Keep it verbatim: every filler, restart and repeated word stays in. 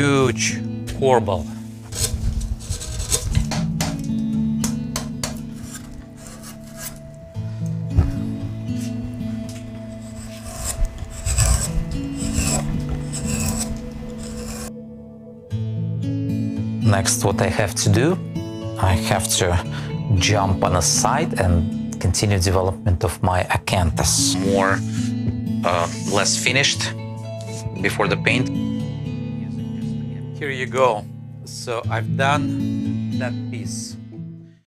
Huge, horrible. Next, what I have to do, I have to jump on a side and continue development of my acanthus. More, uh, less finished before the paint. Here you go. So I've done that piece.